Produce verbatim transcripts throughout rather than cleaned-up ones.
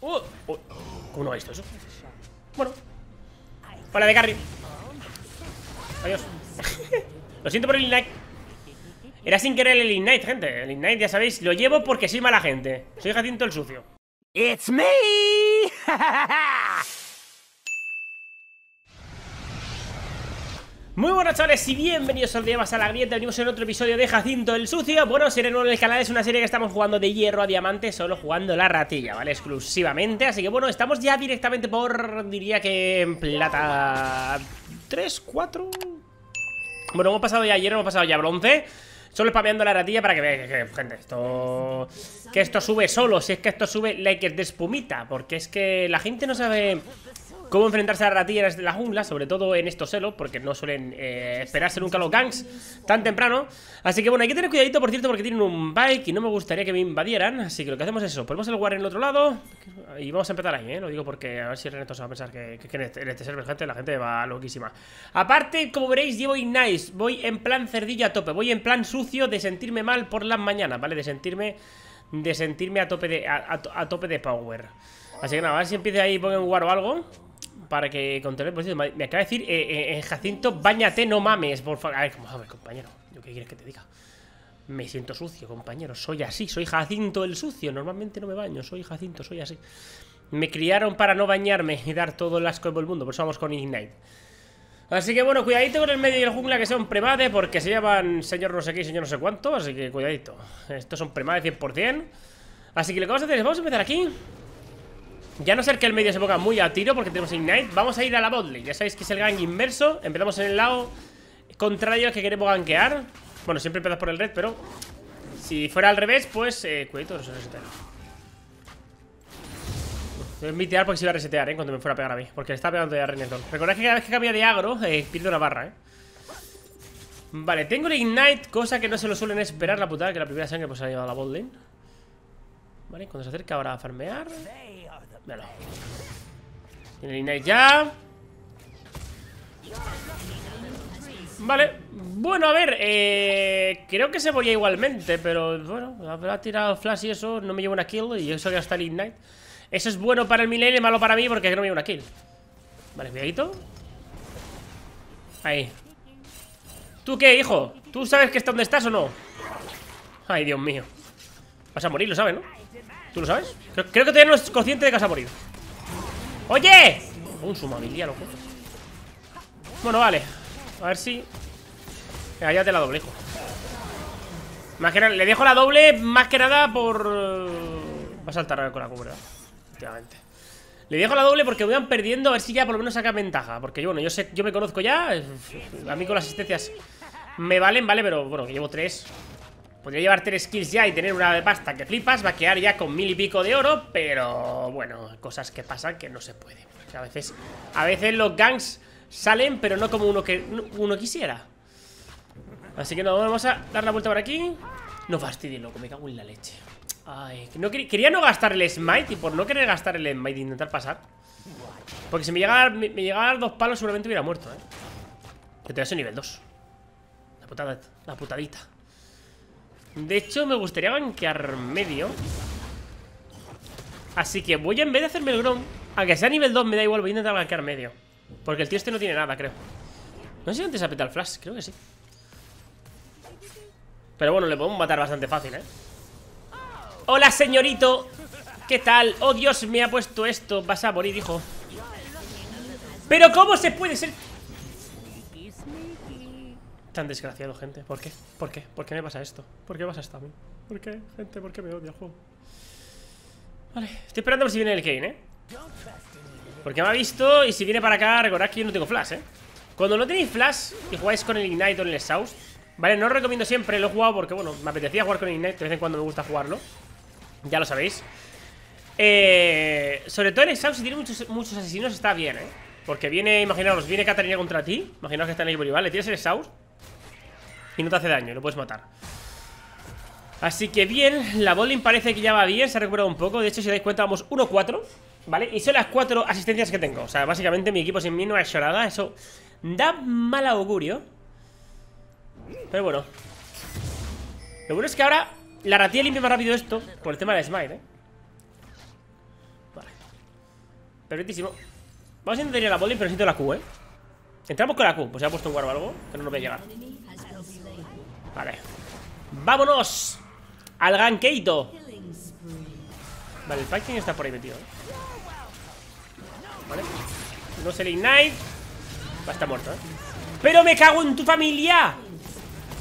Uh, uh, ¿Cómo no ha visto eso? Bueno. Hola de carry. Adiós. Lo siento por el Ignite. Era sin querer el Ignite, gente. El Ignite, ya sabéis, lo llevo porque soy mala gente. Soy Jacinto el Sucio. It's me. Muy buenas, chavales, y bienvenidos al día más a la grieta. Venimos en otro episodio de Jacinto el Sucio. Bueno, si eres nuevo en el canal, es una serie que estamos jugando de hierro a diamante, solo jugando la ratilla, ¿vale? Exclusivamente, así que bueno, estamos ya directamente por, diría que en plata... tres, cuatro... Bueno, hemos pasado ya hierro, hemos pasado ya bronce. Solo spameando la ratilla para que veáis que, gente, esto... Que esto sube solo, si es que esto sube like de espumita, porque es que la gente no sabe... Cómo enfrentarse a las ratillas de la jungla, sobre todo en estos celos, porque no suelen eh, esperarse nunca los ganks tan temprano. Así que bueno, hay que tener cuidadito, por cierto, porque tienen un bike y no me gustaría que me invadieran. Así que lo que hacemos es eso, ponemos el guardia en el otro lado y vamos a empezar ahí, ¿eh? Lo digo porque a ver si Renekton se va a pensar que, que, que en, este, en este server, gente, la gente va loquísima. Aparte, como veréis, llevo Ignite, voy en plan cerdillo a tope, voy en plan sucio de sentirme mal por las mañanas, ¿vale? De sentirme, de sentirme a tope de, a, a, a tope de power. Así que nada, a ver si empieza ahí, pongo un guard o algo. Para que controle, por cierto, me acaba de decir eh, eh, Jacinto, báñate, no mames, por favor. A ver, a ver, compañero, ¿yo qué quieres que te diga? Me siento sucio, compañero. Soy así, soy Jacinto el Sucio. Normalmente no me baño, soy Jacinto, soy así. Me criaron para no bañarme y dar todo el asco del mundo, por eso vamos con Ignite. Así que bueno, cuidadito con el medio y el jungla, que son premade, porque se llaman señor no sé qué y señor no sé cuánto. Así que cuidadito, estos son premade cien por cien. Así que lo que vamos a hacer es, vamos a empezar aquí. Ya no ser que el medio se ponga muy a tiro, porque tenemos Ignite. Vamos a ir a la botlane. Ya sabéis que es el gank inmerso. Empezamos en el lado contrario al que queremos gankear. Bueno, siempre empezamos por el red, pero si fuera al revés, pues... Eh, cuidado, no se resetea. Voy a mitear porque se iba a resetear, eh, cuando me fuera a pegar a mí, porque le estaba pegando ya a Renekton. Recordad que cada vez que cambia de agro, eh, pierdo una barra, eh. Vale, tengo el Ignite, cosa que no se lo suelen esperar, la putada, que la primera sangre pues se ha llevado a la botlane. Vale, cuando se acerca ahora a farmear... Vale. Tiene el Ignite ya. Vale. Bueno, a ver, eh, creo que se moría igualmente, pero bueno, habrá tirado flash y eso. No me llevo una kill y eso ya está el Ignite. Eso es bueno para el mid lane, malo para mí porque no me llevo una kill. Vale, cuidadito. Ahí. ¿Tú qué, hijo? ¿Tú sabes que está donde estás o no? Ay, Dios mío. Vas a morir, lo sabes, ¿no? ¿Tú lo sabes? Creo, creo que todavía no es consciente de que vas a morir. ¡Oye! Un sumabilidad, loco. Bueno, vale. A ver si... Venga, ya te la doble, hijo. Más que nada, le dejo la doble más que nada por... Va a saltar con la cubra. Efectivamente. Le dejo la doble porque van perdiendo. A ver si ya por lo menos saca ventaja. Porque bueno, yo sé, yo me conozco ya. A mí con las asistencias me valen, ¿vale? Pero bueno, que llevo tres... Podría llevar tres kills ya y tener una de pasta que flipas. Va a quedar ya con mil y pico de oro. Pero bueno, cosas que pasan que no se puede. Porque a veces, a veces los ganks salen, pero no como uno, que, uno quisiera. Así que no, vamos a dar la vuelta por aquí. No fastidie, loco, me cago en la leche. Ay, no, quería no gastar el smite. Y por no querer gastar el smite, intentar pasar. Porque si me llegara, me, me llegara a dar dos palos, seguramente hubiera muerto, ¿eh? Yo te voy a nivel dos. La putada, la putadita. De hecho, me gustaría banquear medio. Así que voy, en vez de hacerme el Grom, aunque sea nivel dos, me da igual, voy a intentar banquear medio. Porque el tío este no tiene nada, creo. No sé si antes apeta el flash, creo que sí. Pero bueno, le podemos matar bastante fácil, ¿eh? ¡Hola, señorito! ¿Qué tal? ¡Oh, Dios! Me ha puesto esto. Vas a morir, hijo. ¿Pero cómo se puede ser tan desgraciado, gente? ¿Por qué? ¿Por qué? ¿Por qué me pasa esto? ¿Por qué me pasa esto a mí? ¿Por qué, gente? ¿Por qué me odia el juego? Vale, estoy esperando por si viene el Kane, ¿eh? Porque me ha visto y si viene para acá, recordad que yo no tengo flash, ¿eh? Cuando no tenéis flash y jugáis con el Ignite o el Exhaust, vale, no os recomiendo siempre, lo he jugado porque, bueno, me apetecía jugar con el Ignite, de vez en cuando me gusta jugarlo, ya lo sabéis. Eh, sobre todo el Exhaust, si tiene muchos, muchos asesinos, está bien, ¿eh? Porque viene, imaginaos, viene Katarina contra ti, imaginaos que está en el rival, le tienes el Exhaust y no te hace daño, lo puedes matar. Así que bien, la botlane parece que ya va bien, se ha recuperado un poco. De hecho, si os dais cuenta, vamos uno cuatro, ¿vale? Y son las cuatro asistencias que tengo. O sea, básicamente mi equipo sin mí no ha hecho nada. Eso da mal augurio. Pero bueno, lo bueno es que ahora la ratilla limpia más rápido esto por el tema del smite, ¿eh? Vale. Perfectísimo. Vamos a intentar ir a la bowling, pero necesito la Q, ¿eh? Entramos con la Q. Pues se ha puesto un guardo o algo, que no nos va a llegar. Vale. ¡Vámonos! ¡Al gankeito! Vale, el fighting está por ahí metido, ¿eh? Vale. No se le ignite. Va a estar muerto, ¿eh? ¡Pero me cago en tu familia!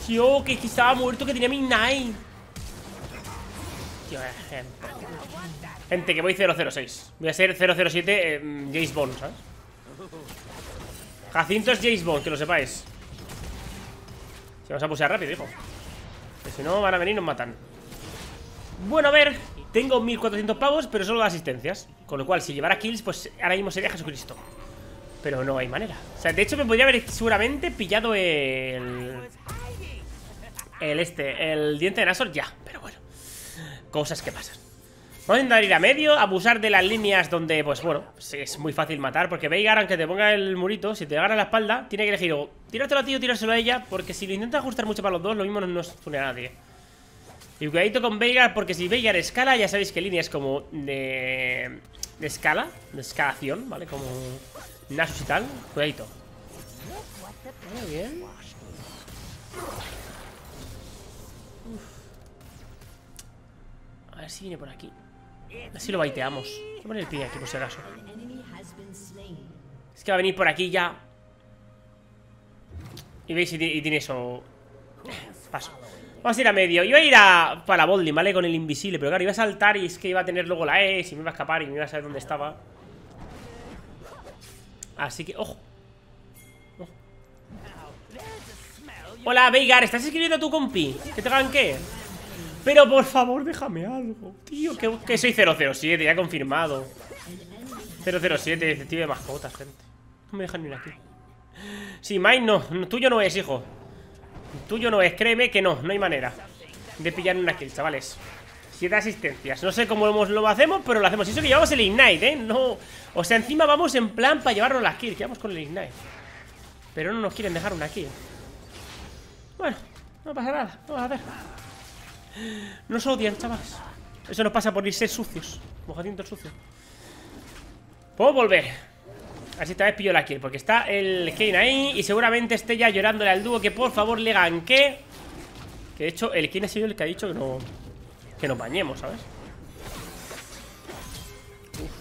Tío, que, que estaba muerto, que tenía mi ignite. Tío, eh, gente, que voy cero cero seis. Voy a ser cero cero siete eh, Jace Bond, ¿sabes? Jacinto es Jace Bond, que lo sepáis. Se vamos a pusear rápido, hijo. Que si no, van a venir y nos matan. Bueno, a ver. Tengo mil cuatrocientos pavos, pero solo de asistencias. Con lo cual, si llevara kills, pues ahora mismo sería Jesucristo. Pero no hay manera. O sea, de hecho, me podría haber seguramente pillado el... El este, el diente de Nasus ya. Pero bueno, cosas que pasan. Vamos a intentar ir a medio, abusar de las líneas donde, pues bueno, es muy fácil matar. Porque Veigar, aunque te ponga el murito, si te agarra la espalda, tiene que elegir o tirártelo a ti o tirárselo a ella. Porque si lo intenta ajustar mucho para los dos, lo mismo no nos une a nadie. Y cuidadito con Veigar, porque si Veigar escala, ya sabéis que línea es como de, de escala, de escalación, ¿vale? Como Nasus y tal. Cuidadito. Muy bien. Uf. A ver si viene por aquí. Así lo baiteamos. Voy a poner el pie aquí por si acaso. Es que va a venir por aquí ya. Y veis, y tiene eso. Paso. Vamos a ir a medio. Iba a ir a... para la botlane, ¿vale? Con el invisible. Pero claro, iba a saltar y es que iba a tener luego la E. Y me iba a escapar y me iba a saber dónde estaba. Así que... ¡Ojo! Ojo. Hola, Veigar. ¿Estás escribiendo a tu compi? ¿Que te ganqué? Pero por favor, déjame algo. Tío, que, que soy cero cero siete. Ya he confirmado. cero cero siete, detective de mascotas, gente. No me dejan ni una aquí. Sí, Mine no. Tuyo no es, hijo. Tuyo no es, créeme que no, no hay manera de pillar una kill, chavales. Siete asistencias, no sé cómo lo hacemos, pero lo hacemos, eso que llevamos el ignite, eh. No, o sea, encima vamos en plan para llevarnos las kills, que vamos con el ignite. Pero no nos quieren dejar una kill. Bueno, no pasa nada, vamos a ver. Nos odian, chavales. Eso nos pasa por ir ser sucios, mojadiento sucio. Puedo volver. Así esta vez pillo la kill, porque está el Kane ahí. Y seguramente esté ya llorándole al dúo que por favor le ganque. Que de hecho el Kane ha sido el que ha dicho que no, que nos bañemos, ¿sabes? Uf.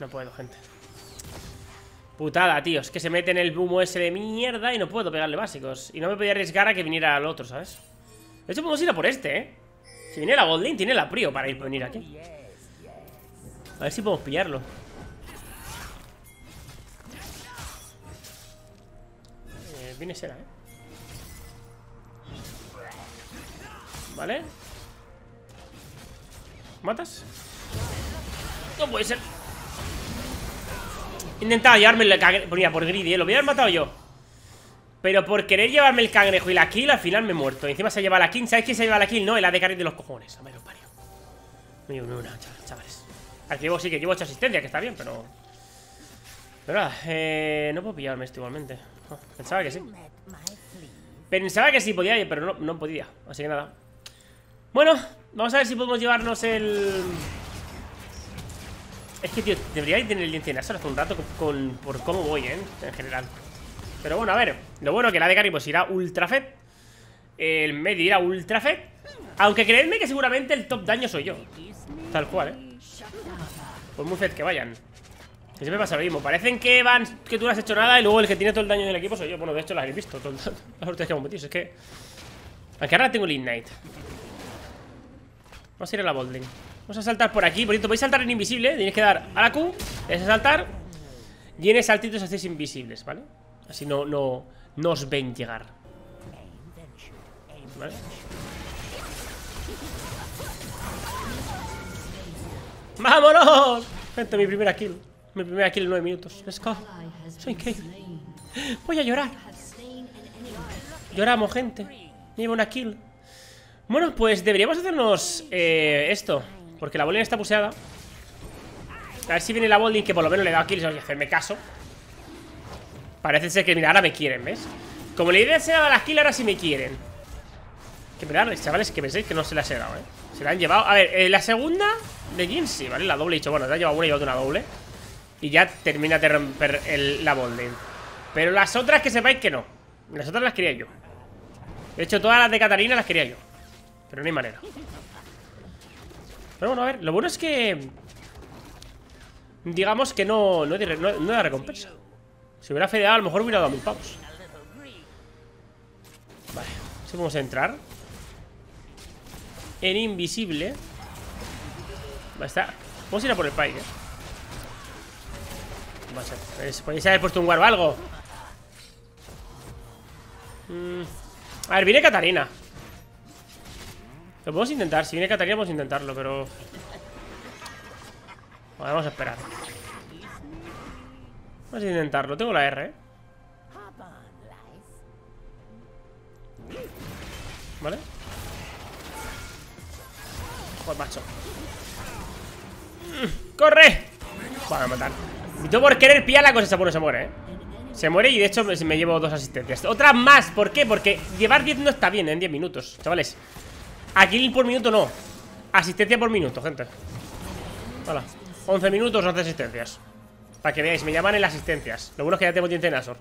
No puedo, gente. Putada, tío, es que se mete en el humo ese de mierda. Y no puedo pegarle básicos. Y no me podía arriesgar a que viniera al otro, ¿sabes? De hecho podemos ir a por este, ¿eh? Si viene la botlane, tiene la prio para ir por venir aquí. A ver si podemos pillarlo. Eh, viene Sera, ¿eh? Vale. ¿Matas? No puede ser. Intentaba llevarme el cangrejo. Mira, por greedy, ¿eh? Lo voy a haber matado yo. Pero por querer llevarme el cangrejo y la kill, al final me he muerto. Y encima se lleva la kill. ¿Sabéis quién se lleva la kill? No, el A D carry de los cojones. A ver, lo parió. No llevo una, chavales. Aquí llevo, sí que llevo ocho asistencias, que está bien, pero. Pero nada, eh, no puedo pillarme esto igualmente. Oh, pensaba que sí. Pensaba que sí podía, pero no, no podía. Así que nada. Bueno, vamos a ver si podemos llevarnos el. Es que, tío, debería tener el diente en Nasus hace un rato con, con, por cómo voy, ¿eh? En general. Pero bueno, a ver, lo bueno es que la de Karim pues irá ultra fed. El medio irá ultra fed. Aunque creedme que seguramente el top daño soy yo. Tal cual, eh. Pues muy fed que vayan. Que siempre pasa lo mismo. Parecen que van, que tú no has hecho nada y luego el que tiene todo el daño del equipo soy yo. Bueno, de hecho las habéis visto, todo el daño. Las últimas que hemos metido, es que. Aunque ahora tengo el Ignite. Vamos a ir a la botlane. Vamos a saltar por aquí. Por cierto, podéis saltar en invisible, ¿eh? Tenéis que dar a la Q, es a saltar. Y en el saltito os hacéis invisibles, ¿vale? Así no, no, no os ven llegar. ¿Vale? ¡Vámonos! Gente, mi primera kill. Mi primera kill en nueve minutos. Let's go. Soy increíble. Voy a llorar. Lloramos, gente. Llevo una kill. Bueno, pues deberíamos hacernos eh, esto. Porque la bolina está puseada. A ver si viene la bolding, que por lo menos le he dado kills. Voy a hacerme caso. Parece ser que, mira, ahora me quieren, ¿ves? Como la idea se daba las kills, ahora sí me quieren. Que mirad, chavales, que penséis que no se las he dado, ¿eh? Se la han llevado. A ver, eh, la segunda de Jinxie, ¿vale? La doble, he dicho, bueno, te ha llevado una y llevado una doble. Y ya termina de romper el, la bonding. Pero las otras que sepáis que no. Las otras las quería yo. De hecho, todas las de Katarina las quería yo. Pero no hay manera. Pero bueno, a ver, lo bueno es que... digamos que no, no, no, no da recompensa. Si hubiera fedeado, a lo mejor hubiera dado mil pavos. Vale, así vamos a entrar en invisible. Vale, está. Vamos a ir a por el Veigar. Vamos a ver, podéis haber puesto un guard o algo. mm. A ver, viene Katarina. Lo podemos intentar, si viene Katarina podemos intentarlo, pero... vale, vamos a esperar. Vamos a intentarlo, tengo la R, ¿eh? Vale. Joder, macho. ¡Corre! Vale, a matar. Y todo por querer pillar la cosa esa, bueno, se muere, ¿eh? Se muere y de hecho me llevo dos asistencias. Otra más, ¿por qué? Porque llevar diez no está bien en diez minutos, chavales. A kill por minuto no. Asistencia por minuto, gente. Hola. once minutos, once asistencias. Para que veáis, me llaman en las asistencias. Lo bueno es que ya tengo diente de Nasus.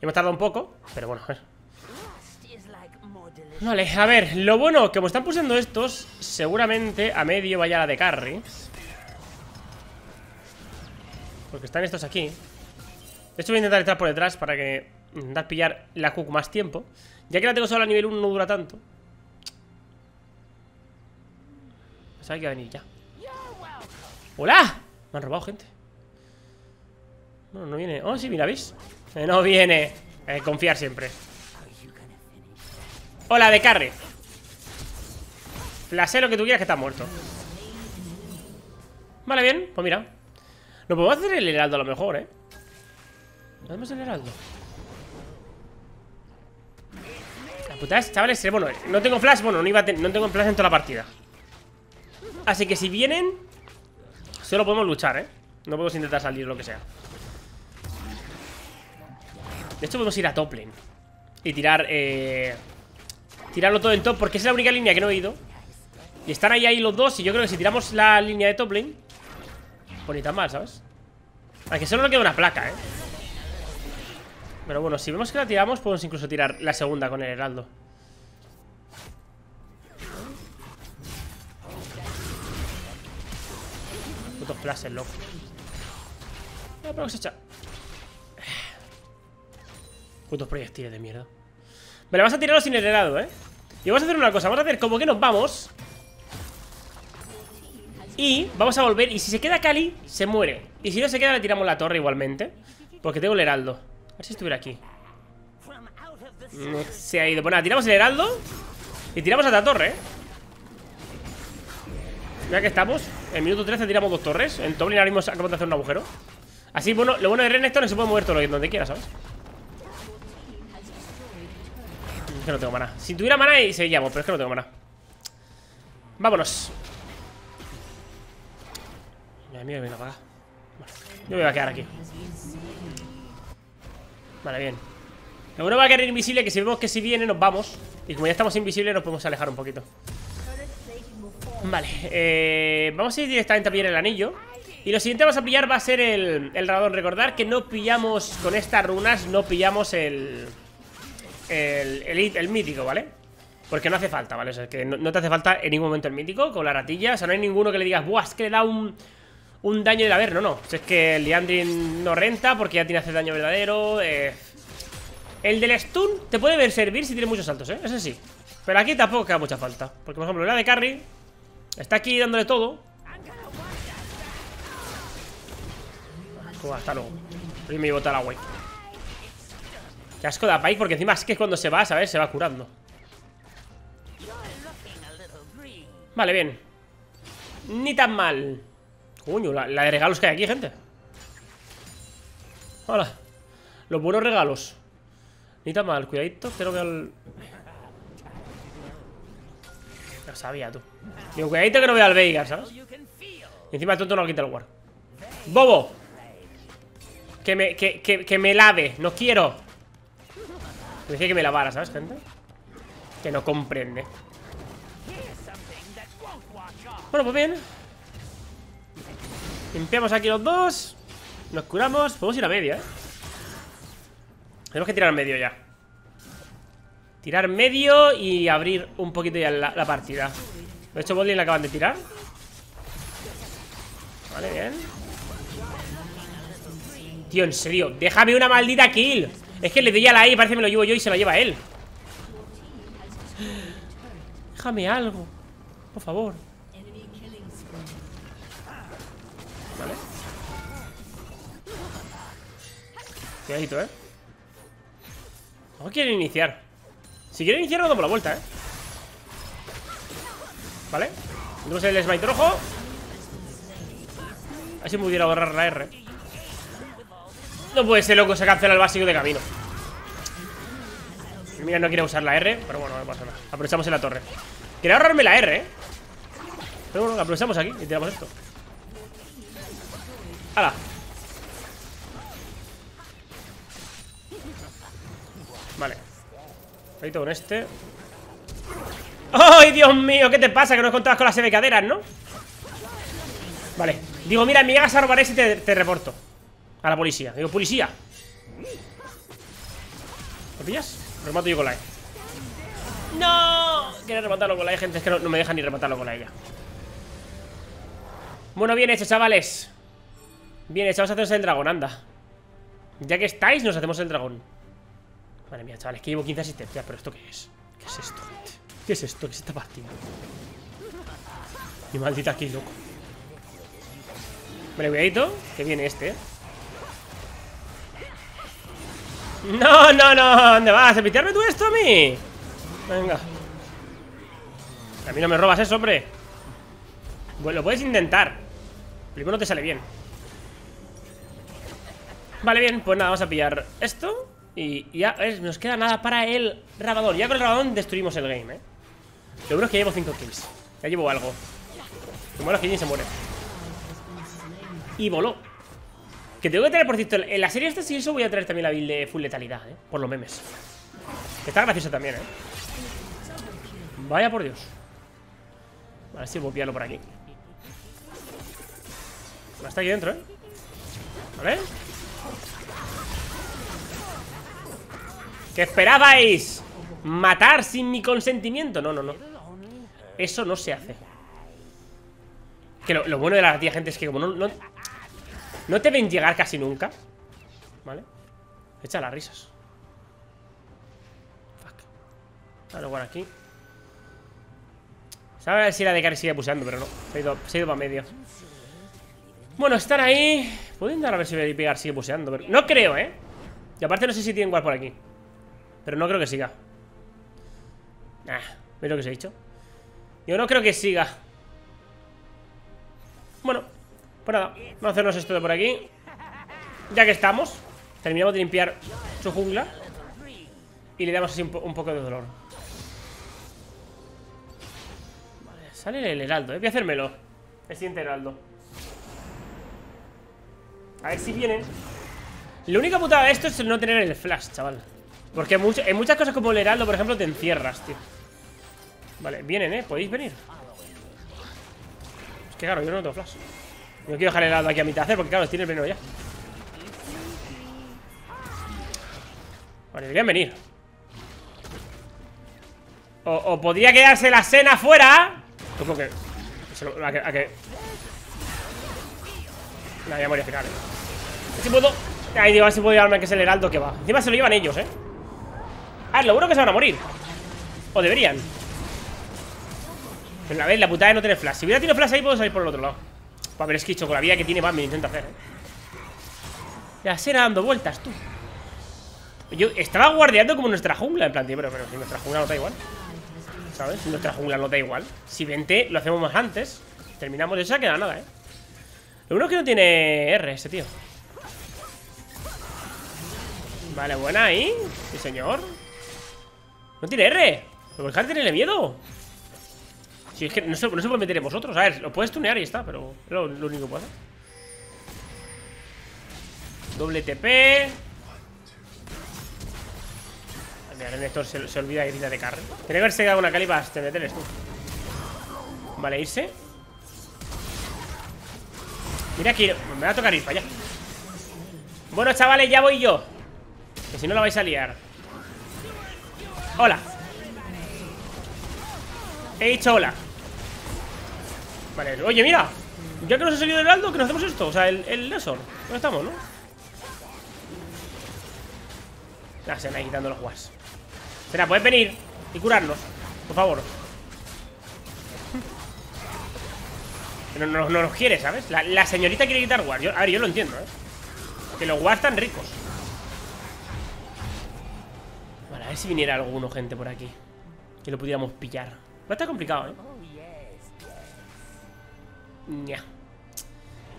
Hemos tardado un poco, pero bueno, a ver. Vale, a ver, lo bueno, como están pulsando estos, seguramente a medio vaya la de carry. Porque están estos aquí. De hecho voy a intentar entrar por detrás para que... intentar pillar la Cook más tiempo. Ya que la tengo solo a nivel uno, no dura tanto. Pensaba que iba a venir ya. ¡Hola! Me han robado, gente. No, no viene. Oh, sí, mira, ¿veis? Eh, no viene. Eh, confiar siempre. Hola, de carry. Flasé lo que tú quieras, que está muerto. Vale, bien. Pues mira. Lo podemos hacer el heraldo a lo mejor, ¿eh? Hacemos el heraldo. La puta es, chavales. Bueno, no tengo flash. Bueno, no, iba a ten no tengo flash en toda la partida. Así que si vienen, solo podemos luchar, ¿eh? No podemos intentar salir, lo que sea. De hecho podemos ir a top lane y tirar, eh... tirarlo todo en top, porque es la única línea que no he ido. Y están ahí, ahí los dos. Y yo creo que si tiramos la línea de top lane, pues ni tan mal, ¿sabes? A que solo nos queda una placa, ¿eh? Pero bueno, si vemos que la tiramos, podemos incluso tirar la segunda con el heraldo. Putos flashes, loco. No, pero cosecha. Putos proyectiles de mierda. Vale, vas a tirarlo sin el helado, ¿eh? Y vamos a hacer una cosa, vamos a hacer como que nos vamos. Y vamos a volver, y si se queda Cali, se muere. Y si no se queda, le tiramos la torre igualmente, porque tengo el heraldo. A ver si estuviera aquí. No, se ha ido. Pues nada, tiramos el heraldo y tiramos a la torre, ¿eh? Ya que estamos, en minuto trece tiramos dos torres. En top lane ahora mismo acabamos de hacer un agujero. Así, bueno, lo bueno de Renekton es que se puede mover todo lo que donde quiera, ¿sabes? Es que no tengo maná. Si tuviera maná y seguíamos, pero es que no tengo maná. Vámonos. Mira, mira, mira, apaga. Bueno, yo me voy a quedar aquí. Vale, bien. Lo bueno va a quedar invisible, que si vemos que si viene nos vamos. Y como ya estamos invisibles nos podemos alejar un poquito. Vale, eh, vamos a ir directamente a pillar el anillo. Y lo siguiente que vamos a pillar va a ser el, el Rabadón. Recordar que no pillamos con estas runas, no pillamos el el, el el mítico, ¿vale? Porque no hace falta, ¿vale? O sea, que no, no te hace falta en ningún momento el mítico con la ratilla. O sea, no hay ninguno que le digas, buah, es que le da un... un daño del haber, no, no. Es que el Liandrin no renta porque ya tiene hacer daño verdadero. Eh. El del stun te puede ver servir si tiene muchos saltos, ¿eh? Eso sí. Pero aquí tampoco queda mucha falta. Porque, por ejemplo, la de carry está aquí dándole todo. Bueno, hasta luego. Y me bota la wey. Qué asco da Pike, porque encima es que cuando se va, ¿sabes? Se va curando. Vale, bien. Ni tan mal. Coño, la, la de regalos que hay aquí, gente. Hola. Los buenos regalos. Ni tan mal, cuidadito, que no veo al... Lo sabía, tú. Digo, cuidadito que no veo al Veigar, ¿sabes? Y encima el tonto no quita el guard. ¡Bobo! Que me, que, que, que me lave, no quiero. Me decía que me lavara, ¿sabes, gente? que no comprende. Bueno, pues bien. Limpiamos aquí los dos. Nos curamos. Podemos ir a media, ¿eh? Tenemos que tirar medio ya. Tirar medio y abrir un poquito ya la, la partida. De hecho, Bodlin la acaban de tirar. Vale, bien. Tío, en serio, déjame una maldita kill. Es que le doy a la E y parece que me lo llevo yo y se la lleva él. Déjame algo, por favor. Vale. Cuidadito, eh. No quieren iniciar. Si quieren iniciar, lo doy por la vuelta, eh. Vale. Tenemos el smite rojo. Así me pudiera borrar la R. No puede ser, loco, se cancela el básico de camino. Mira, no quiero usar la R, pero bueno, no pasa nada. Aprovechamos en la torre. Quería ahorrarme la R, eh. Pero bueno, la aprovechamos aquí y tiramos esto. ¡Hala! Vale. Cuidado con este. ¡Ay, Dios mío! ¿Qué te pasa? Que no contabas con las S B caderas, ¿no? Vale. Digo, mira, me llegas a robar ese y te, te reporto a la policía. Digo, policía. ¿Lo pillas? Remato yo con la E. ¡No! Quiero rematarlo con la E, gente. Es que no, no me deja ni rematarlo con la E ya. Bueno, bien hecho, chavales. Bien hecho, vamos a hacernos el dragón, anda. Ya que estáis, nos hacemos el dragón. Madre mía, chavales, que llevo quince asistencias. ¿Pero esto qué es? ¿Qué es esto, gente? ¿Qué es esto? ¿Qué es esta partida? Mi maldita aquí, loco. Vale, cuidadito, que viene este, ¿eh? No, no, no, ¿dónde vas? ¿A pitearme tú esto a mí? Venga. A mí no me robas eso, hombre. Bueno, lo puedes intentar. Primero no te sale bien. Vale, bien, pues nada, vamos a pillar esto. Y, y ya es, nos queda nada para el Rabadón. Ya con el Rabadón destruimos el game, eh. Lo bueno es que llevo cinco kills. Ya llevo algo. Lo malo es que Jin se muere. Y voló. Que tengo que tener, por cierto, en la serie esta, si eso, voy a traer también la build de full letalidad, ¿eh? Por los memes. Que está graciosa también, ¿eh? Vaya por Dios. A ver si puedo pillarlo por aquí. Va, está aquí dentro, ¿eh? ¿Vale? ¿Qué esperabais? ¿Matar sin mi consentimiento? No, no, no. Eso no se hace. Que lo, lo bueno de la tía, gente, es que como no... no No te ven llegar casi nunca. Vale. Echa las risas. Fuck. Ahora igual aquí. Sabes si la de Kari sigue pulsando, pero no. Se ha ido, se ha ido para medio. Bueno, están ahí. Puedo intentar a ver si voy a pegar, sigue pulsando, pero no creo, eh. Y aparte no sé si tienen guard por aquí. Pero no creo que siga. Ah, ¿veis lo que os he dicho? Yo no creo que siga. Bueno. Pues nada, vamos a hacernos esto de por aquí. Ya que estamos, terminamos de limpiar su jungla y le damos así un, po un poco de dolor. Vale, sale el heraldo, ¿eh? Voy a hacérmelo. El siguiente heraldo. A ver si vienen. La única putada de esto es no tener el flash, chaval. Porque mucho, en muchas cosas como el heraldo, por ejemplo, te encierras, tío. Vale, vienen, ¿eh? ¿Podéis venir? Es que claro, yo no tengo flash. No quiero dejar el lado aquí a mitad de hacer porque, claro, tiene el veneno ya. Vale, deberían venir. O, o podría quedarse la cena fuera. Supongo que. A que. A que... Nah, ya moría final, eh. Si puedo. Ay, digo, a ver si puedo llevarme que es el heraldo que va. Encima se lo llevan ellos, eh. A ver, lo bueno que se van a morir. O deberían. Pero la vez, la putada de no tener flash. Si hubiera tenido flash ahí, puedo salir por el otro lado. A ver, es que con la vida que tiene más me intenta hacer, ¿eh? La cena dando vueltas, tú. Yo estaba guardeando como nuestra jungla. En plan, tío, pero, pero si nuestra jungla no da igual, ¿sabes? Si nuestra jungla no da igual. Si vente, lo hacemos más antes. Terminamos de esa, queda nada, ¿eh? Lo único que no tiene R ese tío. Vale, buena ahí. Sí, señor. No tiene R. Pero dejar de tenerle miedo. Si es que no se, no se puede meter en vosotros. A ver, lo puedes tunear y está, pero es lo, lo único que puedo hacer. Doble T P. Mira, Renekton se, se olvida de irse de carne. Tiene que haberse quedado una calibas, te metes tú. Vale, irse. Mira aquí, me va a tocar ir para allá. Bueno, chavales, ya voy yo, que si no la vais a liar. Hola. He dicho hola. Vale, oye, mira, ya que nos ha salido el Aldo, que nos hacemos esto. O sea, el, el Lesor. ¿Dónde estamos, no? Ah, se van ahí quitando los guas. Será, puedes venir y curarnos, por favor. No, no, no nos quiere, ¿sabes? La, la señorita quiere quitar guas. A ver, yo lo entiendo, ¿eh? Que los guas están ricos. Vale, a ver si viniera alguno, gente, por aquí, que lo pudiéramos pillar. Va a estar complicado, ¿eh? Ya.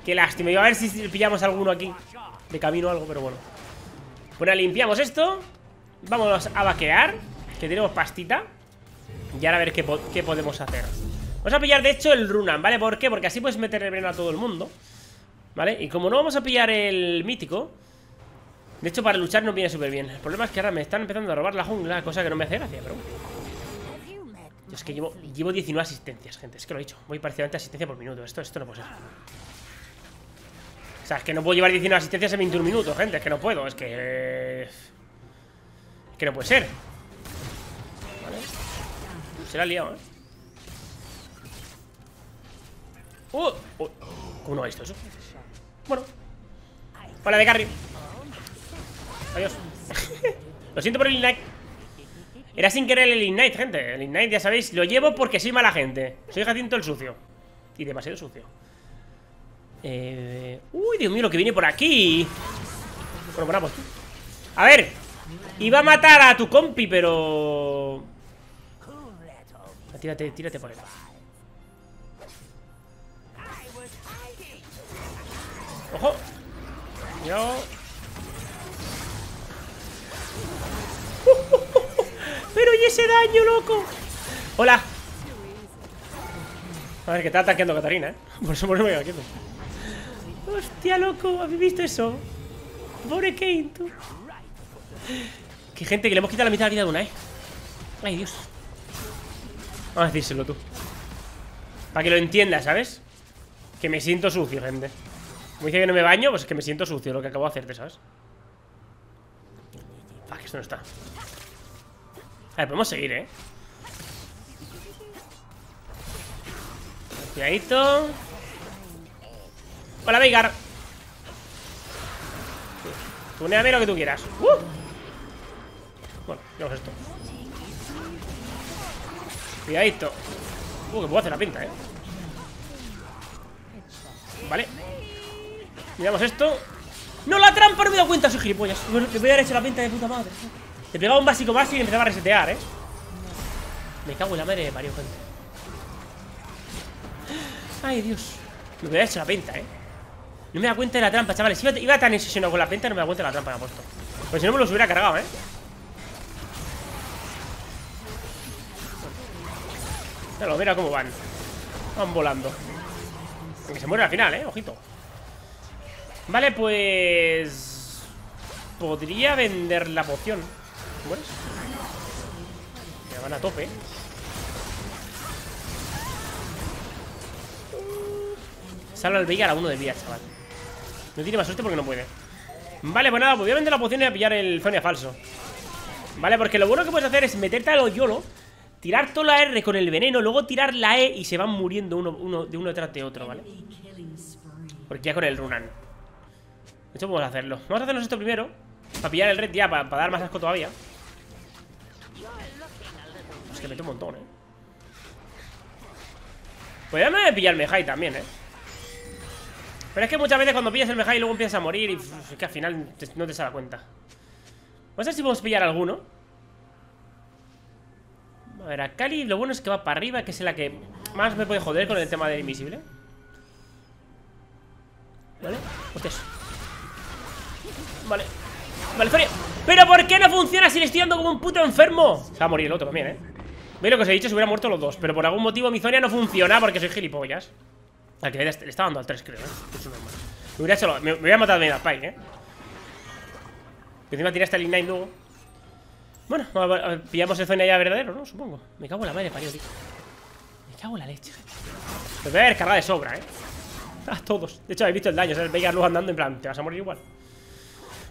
Qué lástima. Yo a ver si pillamos alguno aquí de camino o algo, pero bueno. Bueno, limpiamos esto. Vámonos a vaquear, que tenemos pastita. Y ahora a ver qué, po qué podemos hacer. Vamos a pillar, de hecho, el Runan, ¿vale? ¿Por qué? Porque así puedes meter el veneno a todo el mundo, ¿vale? Y como no vamos a pillar el mítico, de hecho, para luchar nos viene súper bien. El problema es que ahora me están empezando a robar la jungla, cosa que no me hace gracia, pero... Es que llevo, llevo diecinueve asistencias, gente. Es que lo he dicho. Voy parcialmente a asistencia por minuto. Esto, esto no puede ser. O sea, es que no puedo llevar diecinueve asistencias en veintiún minutos, gente. Es que no puedo. Es que... Eh... Es que no puede ser. Vale. Se la ha liado, ¿eh? ¡Oh! ¡Oh! ¿Cómo no ha visto eso? Bueno. Hola, de carry. Adiós. Lo siento por el like. Era sin querer el Ignite, gente. El Ignite, ya sabéis, lo llevo porque soy mala gente. Soy Jacinto el Sucio. Y demasiado sucio. Eh... Uy, Dios mío, lo que viene por aquí. Bueno, ponamos. A ver, iba a matar a tu compi, pero... Tírate, tírate por él. Ojo. Yo... Pero y ese daño, loco. Hola. A ver, que está ataqueando Katarina, ¿eh? Por eso me voy a quieto. Hostia, loco, ¿habéis visto eso? Pobre Kane, tú. Que gente, que le hemos quitado la mitad de la vida de una, ¿eh? Ay, Dios. Vamos a decírselo tú, para que lo entiendas, ¿sabes? Que me siento sucio, gente. Como dice que no me baño, pues es que me siento sucio lo que acabo de hacerte, ¿sabes? Ah, que esto no está. A ver, podemos seguir, ¿eh? Cuidadito. Hola, Veigar. Tuneame lo que tú quieras. ¡Uh! Bueno, vamos esto. Cuidadito. Uh, que puedo hacer la pinta, ¿eh? Vale. Miramos esto. ¡No, la trampa! No me he dado cuenta, soy gilipollas. Le voy a haber hecho la pinta de puta madre. Te pegaba un básico básico y empezaba a resetear, ¿eh? Me cago en la madre de Mario, gente. Ay, Dios. Me hubiera hecho la penta, ¿eh? No me da cuenta de la trampa, chavales. Iba, iba tan obsesionado con la penta, no me da cuenta de la trampa que ha puesto. Pues si no me los hubiera cargado, ¿eh? Claro, mira cómo van. Van volando. Aunque se muere al final, ¿eh? Ojito. Vale, pues... podría vender la poción. ¿Mueres? Me van a tope. Salva al Veigar a uno de vida, chaval. No tiene más suerte porque no puede. Vale, pues nada, podría vender la poción y a pillar el Zonia falso. Vale, porque lo bueno que puedes hacer es meterte a los YOLO, tirar toda la R con el veneno, luego tirar la E y se van muriendo uno, uno, de uno detrás de otro, ¿vale? Porque ya con el Runan. De hecho, podemos hacerlo. Vamos a hacernos esto primero, para pillar el red ya, para, para dar más asco todavía. Es que mete un montón, eh. Podríamos pillar el Mejai también, eh. Pero es que muchas veces cuando pillas el Mejai luego empiezas a morir y es que al final te, no te se da cuenta. Vamos a ver si podemos pillar alguno. A ver, a Cali lo bueno es que va para arriba, que es la que más me puede joder con el tema del invisible. Vale, hostias. Vale, vale, Zonia. ¿Pero por qué no funciona si le estoy dando como un puto enfermo? Se va a morir el otro también, ¿eh? Veis lo que os he dicho, se hubieran muerto los dos. Pero por algún motivo mi Zonia no funciona porque soy gilipollas. Al que le estaba dando al tres, creo, ¿eh? Eso no es normal. Me hubiera hecho lo... me, me hubiera matado a mí la Spike, ¿eh? Que encima tiraste el Ignite luego. Bueno, a ver, a ver, pillamos el Zonia ya verdadero, ¿no? Supongo. Me cago en la madre, parió, tío. Me cago en la leche. Me voy a haber cargado de sobra, ¿eh? A todos. De hecho, habéis visto el daño. O sea, el Veigar luego andando en plan, te vas a morir igual.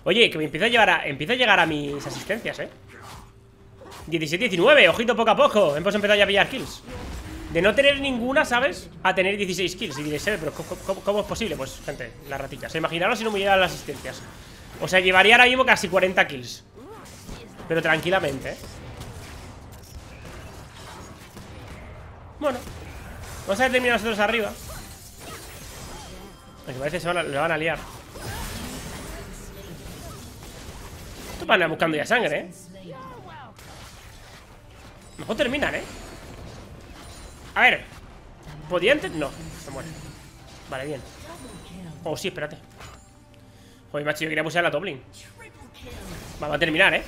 Oye, que me empiezo a, llevar a, empiezo a llegar a mis asistencias, ¿eh? diecisiete, diecinueve. Ojito, poco a poco. Hemos empezado ya a pillar kills. De no tener ninguna, ¿sabes? A tener dieciséis kills. Y diréis, pero ¿cómo, cómo es posible? Pues, gente, las ratillas. Imaginaros si no me llegaran las asistencias. O sea, llevaría ahora mismo casi cuarenta kills. Pero tranquilamente, ¿eh? Bueno, vamos a terminar nosotros arriba. Me parece que se van a, lo van a liar. Estos van a buscando ya sangre, ¿eh? Mejor terminan, ¿eh? A ver, ¿podía antes? No, se muere. Vale, bien. Oh, sí, espérate. Joder, macho, yo quería pulsar la Toblin. Vamos a terminar, ¿eh?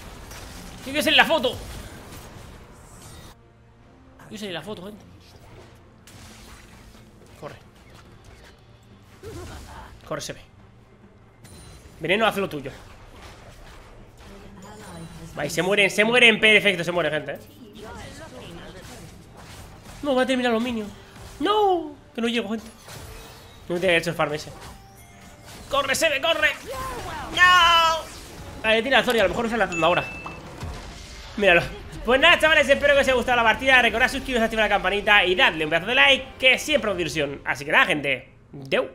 Yo quiero salir la foto. Yo quiero salir la foto, gente. Corre. Corre, se ve. Veneno, haz lo tuyo. Vale, se mueren, se mueren. Perfecto, se muere, gente, ¿eh? No, va a terminar los minions. ¡No! Que no llego, gente. No me tenía que haber hecho el farm ese. ¡Corre, Sebe, corre! ¡No! Vale, tira la Zonia, a lo mejor usa la tonda ahora. Míralo. Pues nada, chavales, espero que os haya gustado la partida. Recordad suscribiros, activar la campanita y dadle un pedazo de like, que siempre es una diversión. Así que nada, gente. ¡Deu!